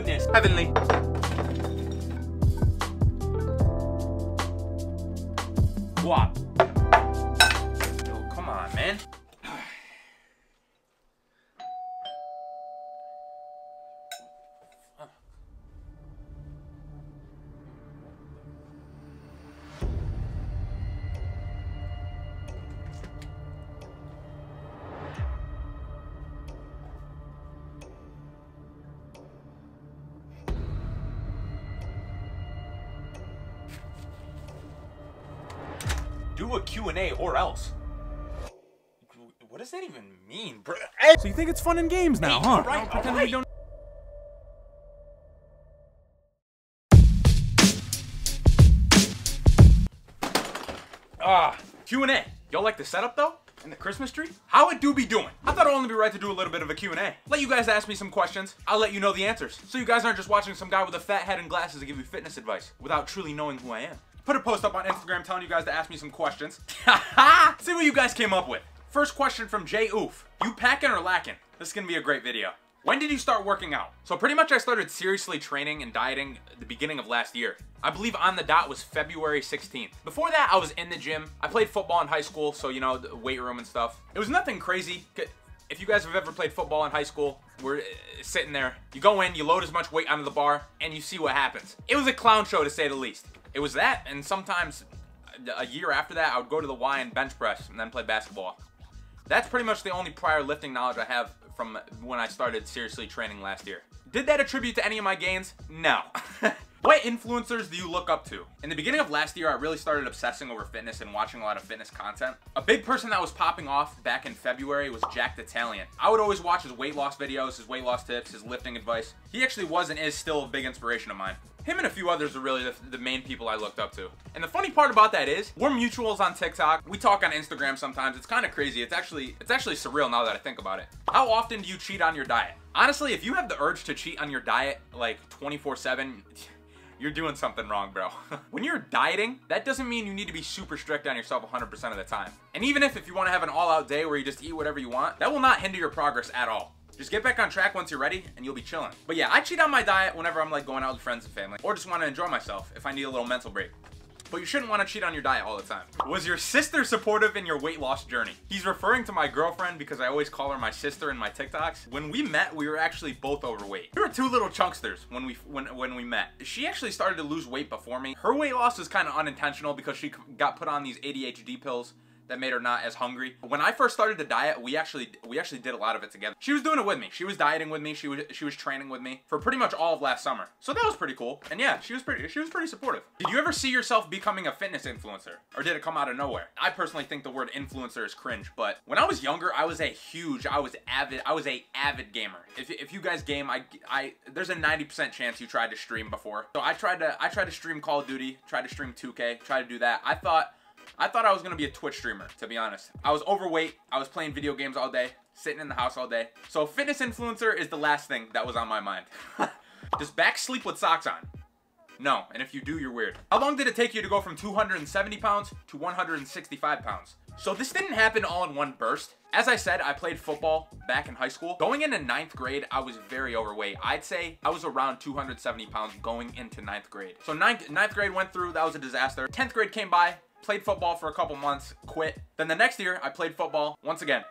goodness. Heavenly. What? Oh, come on, man. Do a Q&A or else. What does that even mean, bro? So you think it's fun and games now, hey, huh? Right, pretend we don't. Q&A. Y'all like the setup though? And the Christmas tree? How it do be doing? I thought it'd only be right to do a little bit of a Q&A. Let you guys ask me some questions, I'll let you know the answers. So you guys aren't just watching some guy with a fat head and glasses to give you fitness advice without truly knowing who I am. Put a post up on Instagram telling you guys to ask me some questions. See what you guys came up with. First question from Jay Oof. You packing or lacking? This is gonna be a great video. When did you start working out? So pretty much I started seriously training and dieting at the beginning of last year. I believe on the dot was February 16th. Before that, I was in the gym. I played football in high school, so you know, the weight room and stuff. It was nothing crazy. If you guys have ever played football in high school, we're sitting there. You go in, you load as much weight onto the bar, and you see what happens. It was a clown show to say the least. It was that, and sometimes a year after that, I would go to the Y and bench press and then play basketball. That's pretty much the only prior lifting knowledge I have from when I started seriously training last year. Did that attribute to any of my gains? No. What influencers do you look up to? In the beginning of last year, I really started obsessing over fitness and watching a lot of fitness content. A big person that was popping off back in February was Jack Detalian. I would always watch his weight loss videos, his weight loss tips, his lifting advice. He actually was and is still a big inspiration of mine. Him and a few others are really the main people I looked up to. And the funny part about that is, we're mutuals on TikTok. We talk on Instagram sometimes. It's kind of crazy. It's actually surreal now that I think about it. How often do you cheat on your diet? Honestly, if you have the urge to cheat on your diet like 24/7, you're doing something wrong, bro. When you're dieting, that doesn't mean you need to be super strict on yourself 100% of the time. And even if you want to have an all-out day where you just eat whatever you want, that will not hinder your progress at all. Just get back on track once you're ready and you'll be chilling. But yeah, I cheat on my diet whenever I'm like going out with friends and family or just want to enjoy myself if I need a little mental break. But you shouldn't want to cheat on your diet all the time. Was your sister supportive in your weight loss journey? He's referring to my girlfriend because I always call her my sister in my TikToks. When we met, we were actually both overweight. We were two little chunksters when we met. She actually started to lose weight before me. Her weight loss was kind of unintentional because she got put on these ADHD pills that made her not as hungry. When I first started to diet, we actually did a lot of it together. She was doing it with me. She was dieting with me. She was training with me for pretty much all of last summer. So that was pretty cool. And yeah, she was pretty supportive. Did you ever see yourself becoming a fitness influencer, or did it come out of nowhere? I personally think the word influencer is cringe, but when I was younger, I was an avid gamer. If you guys game, there's a 90% chance you tried to stream before. So I tried to stream Call of Duty, tried to stream 2K, tried to do that. I thought I was gonna be a Twitch streamer, to be honest. I was overweight, I was playing video games all day, sitting in the house all day. So fitness influencer is the last thing that was on my mind. Does Back sleep with socks on? No, and if you do, you're weird. How long did it take you to go from 270 pounds to 165 pounds? So this didn't happen all in one burst. As I said, I played football back in high school. Going into ninth grade, I was very overweight. I'd say I was around 270 pounds going into ninth grade. So ninth grade went through, that was a disaster. 10th grade came by. Played football for a couple months, quit. Then the next year, I played football. Once again,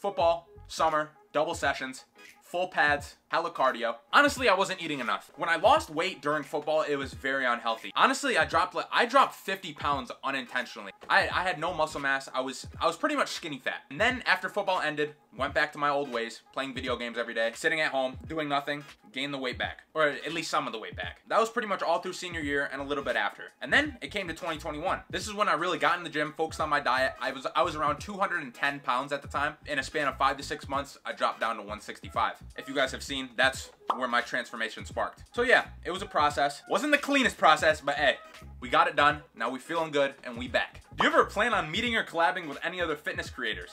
football, summer, double sessions, full pads, hella cardio. Honestly, I wasn't eating enough. When I lost weight during football, it was very unhealthy. Honestly, I dropped 50 pounds unintentionally. I had no muscle mass. I was pretty much skinny fat. And then after football ended, went back to my old ways, playing video games every day, sitting at home, doing nothing, gained the weight back, or at least some of the weight back. That was pretty much all through senior year and a little bit after. And then it came to 2021. This is when I really got in the gym, focused on my diet. I was around 210 pounds at the time. In a span of 5 to 6 months, I dropped down to 165. If you guys have seen, that's where my transformation sparked. So yeah, it was a process. Wasn't the cleanest process, but hey, we got it done. Now we feeling good and we back. Do you ever plan on meeting or collabing with any other fitness creators?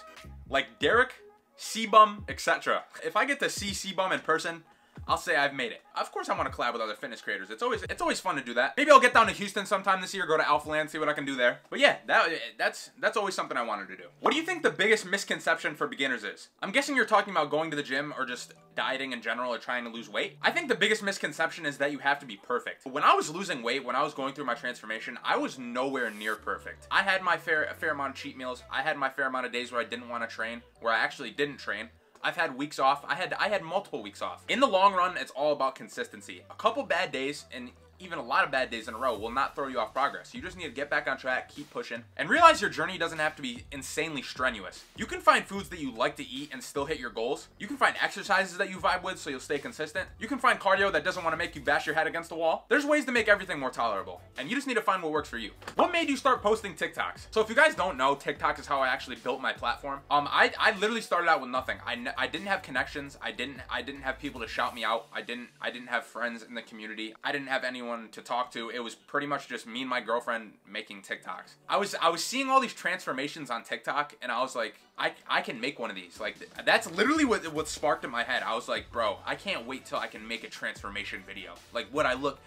Like Derek, C Bum, etc. If I get to see C Bum in person, I'll say I've made it. Of course I want to collab with other fitness creators. It's always fun to do that. Maybe I'll get down to Houston sometime this year, go to Alphaland, see what I can do there. But yeah, that's always something I wanted to do. What do you think the biggest misconception for beginners is? I'm guessing you're talking about going to the gym or just dieting in general or trying to lose weight. I think the biggest misconception is that you have to be perfect. When I was losing weight, when I was going through my transformation, I was nowhere near perfect. I had my fair amount of cheat meals. I had my fair amount of days where I didn't want to train, where I actually didn't train. I've had weeks off. I had multiple weeks off. In the long run, it's all about consistency. A couple bad days and even a lot of bad days in a row will not throw you off progress. You just need to get back on track, keep pushing, and realize your journey doesn't have to be insanely strenuous. You can find foods that you like to eat and still hit your goals. You can find exercises that you vibe with so you'll stay consistent. You can find cardio that doesn't want to make you bash your head against the wall. There's ways to make everything more tolerable, and you just need to find what works for you. What made you start posting TikToks? So if you guys don't know, TikTok is how I actually built my platform. I literally started out with nothing. I didn't have connections. I didn't have people to shout me out. I didn't have friends in the community. I didn't have anyone to talk to. It was pretty much just me and my girlfriend making TikToks. I was seeing all these transformations on TikTok and I was like, I can make one of these. Like that's literally what sparked in my head. I was like, bro, I can't wait till I can make a transformation video. Like what I looked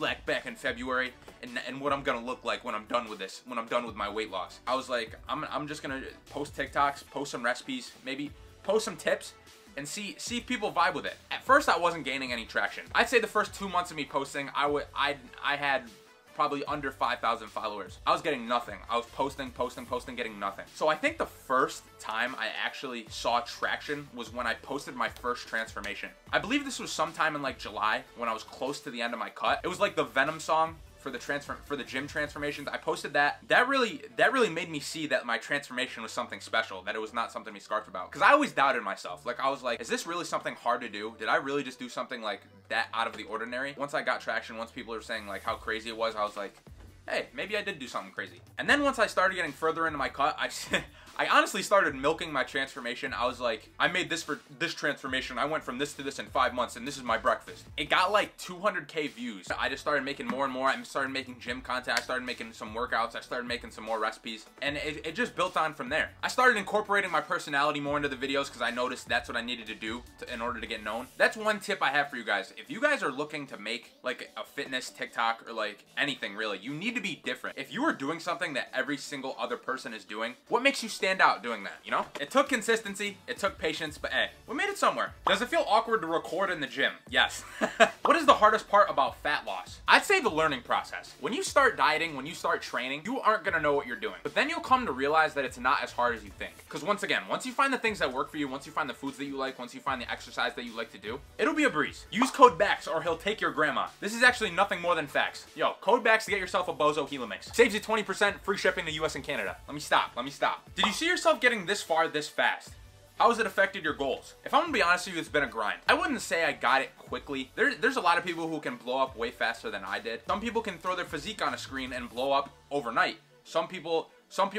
like back in February and what I'm gonna look like when I'm done with this, when I'm done with my weight loss. I was like, I'm just gonna post TikToks, post some recipes, maybe post some tips, and see if people vibe with it. At first, I wasn't gaining any traction. I'd say the first 2 months of me posting, I had probably under 5,000 followers. I was getting nothing. I was posting, getting nothing. So I think the first time I actually saw traction was when I posted my first transformation. I believe this was sometime in like July when I was close to the end of my cut. It was like the Venom song for the gym transformations. I posted that really made me see that my transformation was something special, that it was not something to be scarfed about, because I always doubted myself. Like I was like, is this really something hard to do? Did I really just do something like that out of the ordinary? Once I got traction, once people were saying like how crazy it was, I was like, hey, maybe I did do something crazy. And then once I started getting further into my cut, I honestly started milking my transformation. I was like, I made this for this transformation. I went from this to this in 5 months, and this is my breakfast. It got like 200K views. I just started making more and more. I started making gym content. I started making some workouts. I started making some more recipes, and it just built on from there. I started incorporating my personality more into the videos because I noticed that's what I needed to do in order to get known. That's one tip I have for you guys. If you guys are looking to make like a fitness TikTok or like anything really, you need to be different. If you are doing something that every single other person is doing, what makes you stand out doing that, you know? It took consistency, it took patience, but hey, we made it somewhere. Does it feel awkward to record in the gym? Yes. What is the hardest part about fat loss? I'd say the learning process. When you start dieting, when you start training, you aren't gonna know what you're doing, but then you'll come to realize that it's not as hard as you think. Because once again, once you find the things that work for you, once you find the foods that you like, once you find the exercise that you like to do, it'll be a breeze. Use code BAX or he'll take your grandma. This is actually nothing more than facts. Yo, code BAX to get yourself a Bozo Gila Mix. Saves you 20%, free shipping to US and Canada. Let me stop. Did you see yourself getting this far this fast? How has it affected your goals? If I'm gonna be honest with you, it's been a grind. I wouldn't say I got it quickly. There's a lot of people who can blow up way faster than I did. Some people can throw their physique on a screen and blow up overnight. Some people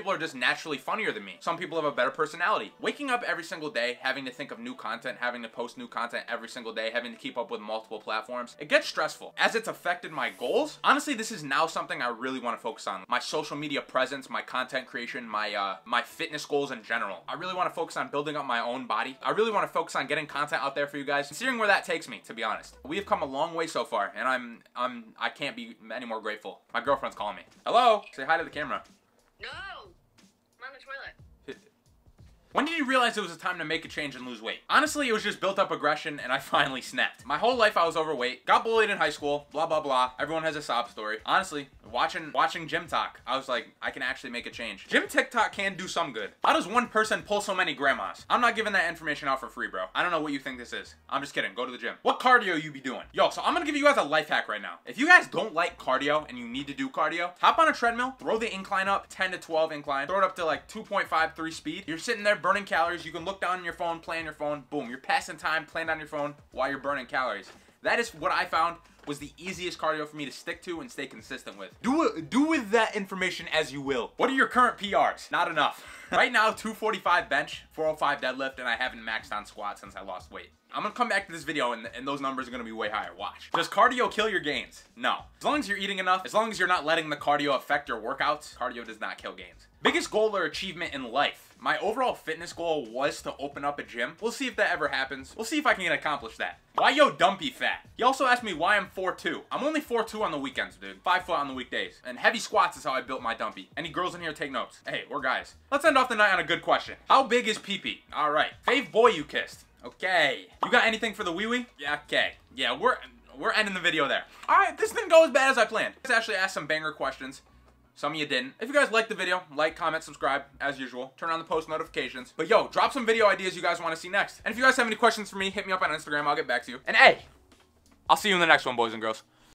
are just naturally funnier than me. Some people have a better personality. Waking up every single day, having to think of new content, having to post new content every single day, having to keep up with multiple platforms, it gets stressful. As it's affected my goals, honestly, this is now something I really want to focus on. My social media presence, my content creation, my fitness goals in general. I really want to focus on building up my own body. I really want to focus on getting content out there for you guys and seeing where that takes me, to be honest. We have come a long way so far, and I can't be any more grateful. My girlfriend's calling me. Hello? Say hi to the camera. No, I'm on the toilet. When did you realize it was a time to make a change and lose weight? Honestly, it was just built up aggression and I finally snapped. My whole life I was overweight, got bullied in high school, blah, blah, blah. Everyone has a sob story. Honestly, watching Gym Talk, I was like, I can actually make a change. Gym TikTok can do some good. How does one person pull so many grandmas? I'm not giving that information out for free, bro. I don't know what you think this is. I'm just kidding. Go to the gym. What cardio you be doing? Yo, so I'm gonna give you guys a life hack right now. If you guys don't like cardio and you need to do cardio, hop on a treadmill, throw the incline up, 10 to 12 incline, throw it up to like 2.5, 3 speed. You're sitting there burning calories. You can look down on your phone, play on your phone. Boom, you're passing time, playing on your phone while you're burning calories. That is what I found was the easiest cardio for me to stick to and stay consistent with. Do with that information as you will. What are your current PRs? Not enough. Right now, 245 bench, 405 deadlift, and I haven't maxed on squats since I lost weight. I'm gonna come back to this video and those numbers are gonna be way higher. Watch. Does cardio kill your gains? No. As long as you're eating enough, as long as you're not letting the cardio affect your workouts, cardio does not kill gains. Biggest goal or achievement in life? My overall fitness goal was to open up a gym. We'll see if that ever happens. We'll see if I can accomplish that. Why yo dumpy fat? He also asked me why I'm 4'2". I'm only 4'2" on the weekends, dude. 5' on the weekdays. And heavy squats is how I built my dumpy. Any girls in here, take notes. Hey, we're guys. Let's end off the night on a good question. How big is pee-pee? All right. Fave boy you kissed. Okay. You got anything for the wee-wee? Yeah, okay. Yeah, we're ending the video there. All right, this didn't go as bad as I planned. Let's actually ask some banger questions. Some of you didn't. If you guys liked the video, like, comment, subscribe, as usual. Turn on the post notifications. But yo, drop some video ideas you guys want to see next. And if you guys have any questions for me, hit me up on Instagram. I'll get back to you. And hey, I'll see you in the next one, boys and girls.